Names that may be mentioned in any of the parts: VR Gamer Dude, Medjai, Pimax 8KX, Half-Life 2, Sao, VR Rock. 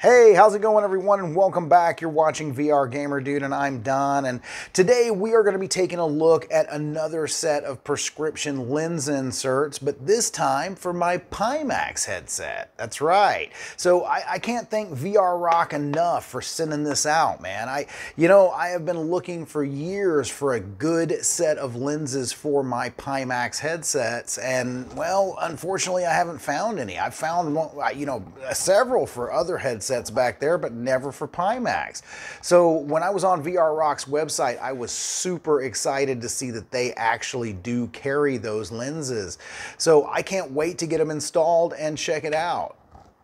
Hey, how's it going everyone, and welcome back. You're watching VR Gamer Dude and I'm Don, and today we are going to be taking a look at another set of prescription lens inserts, but this time for my Pimax headset. That's right. So I can't thank VR Rock enough for sending this out, man. I have been looking for years for a good set of lenses for my Pimax headsets, and well, unfortunately I haven't found any. I've found, you know, several for other headsets back there, but never for Pimax. So when I was on VR Rock's website, I was super excited to see that they actually do carry those lenses. So I can't wait to get them installed and check it out.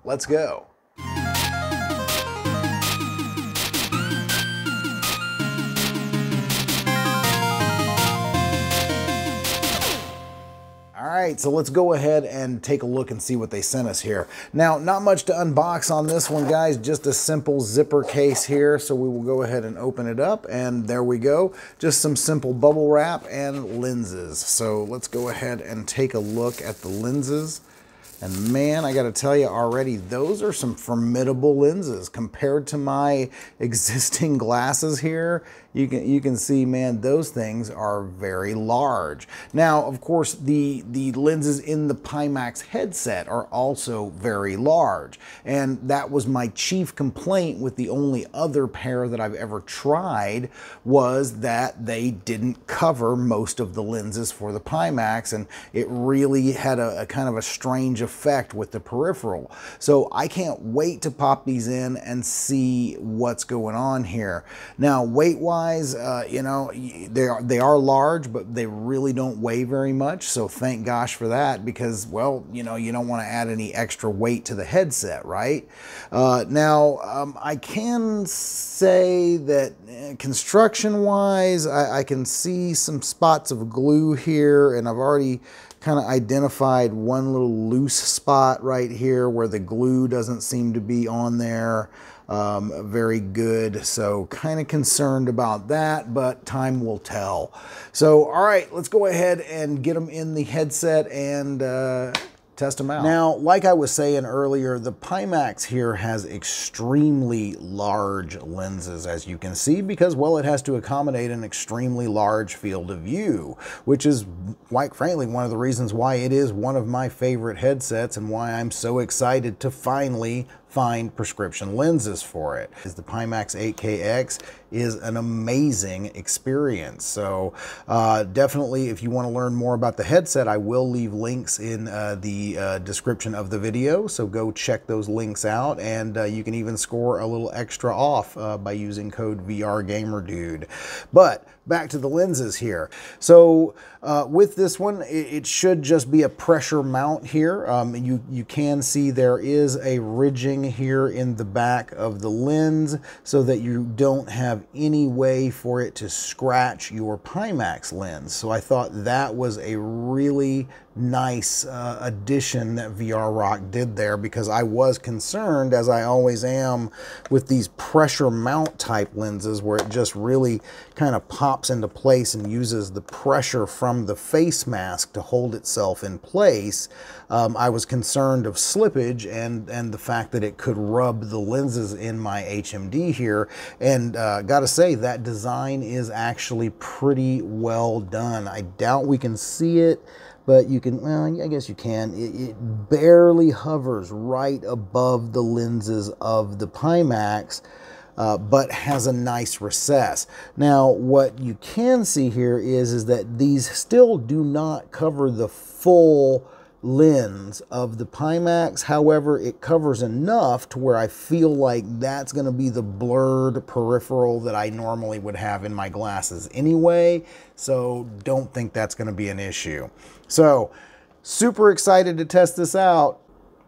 Let's go. Alright, so let's go ahead and take a look and see what they sent us here. Now, not much to unbox on this one, guys, just a simple zipper case here. So we will go ahead and open it up, and there we go. Just some simple bubble wrap and lenses. So let's go ahead and take a look at the lenses. And man, I gotta tell you already, those are some formidable lenses compared to my existing glasses here. You can see, man, those things are very large. Now, of course, the lenses in the Pimax headset are also very large. And that was my chief complaint with the only other pair that I've ever tried, was that they didn't cover most of the lenses for the Pimax, and it really had a kind of a strange effect with the peripheral. So I can't wait to pop these in and see what's going on here. Now, weight-wise, you know, they are large, but they really don't weigh very much. So thank gosh for that, because, well, you know, you don't want to add any extra weight to the headset, right? I can say that construction-wise, I can see some spots of glue here, and I've already kind of identified one little loose spot right here where the glue doesn't seem to be on there very good. So kind of concerned about that, but time will tell. So all right, let's go ahead and get them in the headset and test them out. Now, like I was saying earlier, the Pimax here has extremely large lenses, as you can see, because, well, it has to accommodate an extremely large field of view, which is, quite frankly, one of the reasons why it is one of my favorite headsets and why I'm so excited to finally find prescription lenses for it. The Pimax 8KX is an amazing experience. So definitely, if you want to learn more about the headset, I will leave links in the description of the video. So go check those links out, and you can even score a little extra off by using code VRGamerDude. But back to the lenses here. So with this one, it should just be a pressure mount here. You can see there is a ridging here in the back of the lens so that you don't have any way for it to scratch your Pimax lens. So I thought that was a really nice addition that VR Rock did there, because I was concerned, as I always am, with these pressure mount type lenses where it just really kind of pops into place and uses the pressure from the face mask to hold itself in place. I was concerned of slippage and the fact that it could rub the lenses in my HMD here, and gotta say that design is actually pretty well done. I doubt we can see it, but you can, well, I guess you can. It barely hovers right above the lenses of the Pimax, but has a nice recess. Now, what you can see here is that these still do not cover the full lens of the Pimax. However, it covers enough to where I feel like that's going to be the blurred peripheral that I normally would have in my glasses anyway, so don't think that's going to be an issue. So super excited to test this out.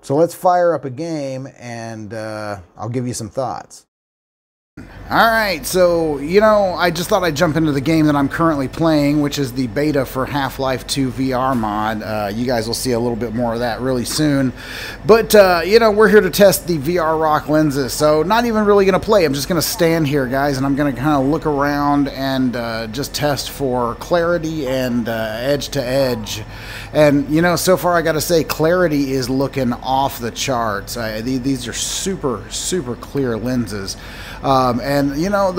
So let's fire up a game, and I'll give you some thoughts. Alright, so, you know, I just thought I'd jump into the game that I'm currently playing, which is the beta for Half-Life 2 VR mod. You guys will see a little bit more of that really soon. But, you know, we're here to test the VR Rock lenses, so not even really going to play. I'm just going to stand here, guys, and I'm going to kind of look around and just test for clarity and edge to edge. And, you know, so far I got to say, clarity is looking off the charts. These are super, super clear lenses. And you know,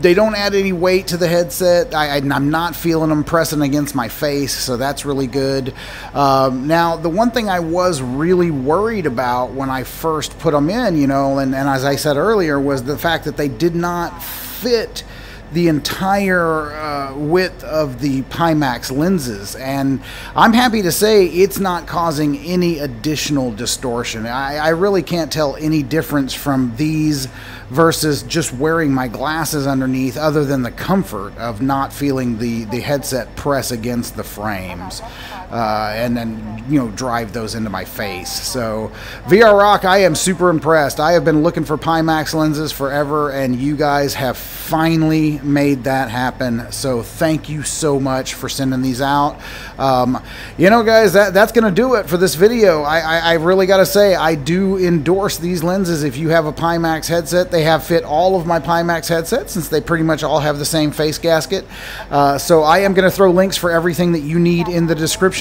they don't add any weight to the headset. I'm not feeling them pressing against my face, so that's really good. Now, the one thing I was really worried about when I first put them in, you know, and as I said earlier, was the fact that they did not fit the entire width of the Pimax lenses, and I'm happy to say it's not causing any additional distortion. I really can't tell any difference from these versus just wearing my glasses underneath, other than the comfort of not feeling the headset press against the frames and then, you know, drive those into my face. So VR Rock, I am super impressed. I have been looking for Pimax lenses forever, and you guys have finally made that happen, so thank you so much for sending these out. You know, guys, that's gonna do it for this video. I really gotta say, I do endorse these lenses. If you have a Pimax headset, they have fit all of my Pimax headsets, since they pretty much all have the same face gasket. So I am gonna throw links for everything that you need in the description.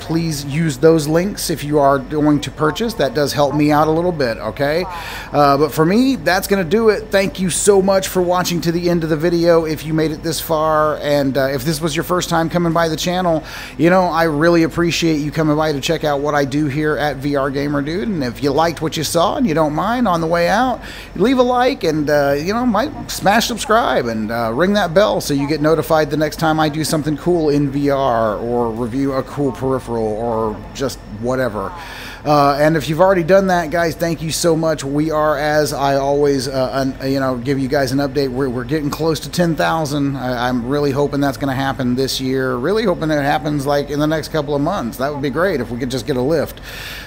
Please use those links if you are going to purchase. That does help me out a little bit, okay? But for me, that's gonna do it. Thank you so much for watching to the end of the video if you made it this far, and if this was your first time coming by the channel, you know, I really appreciate you coming by to check out what I do here at VR Gamer Dude. And if you liked what you saw and you don't mind, on the way out, leave a like, and you know, might smash subscribe and ring that bell so you get notified the next time I do something cool in VR or review a cool peripheral or just whatever. And if you've already done that, guys, thank you so much. We are, as I always you know, give you guys an update, we're getting close to 10,000. I'm really hoping that's going to happen this year. Really hoping it happens like in the next couple of months. That would be great if we could just get a lift.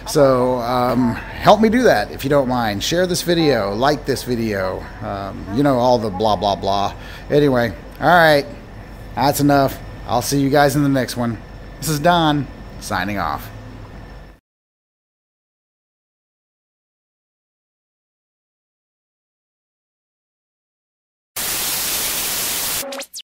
So help me do that if you don't mind. Share this video, like this video, you know, all the blah blah blah. Anyway, all right, that's enough. I'll see you guys in the next one. This is Don signing off.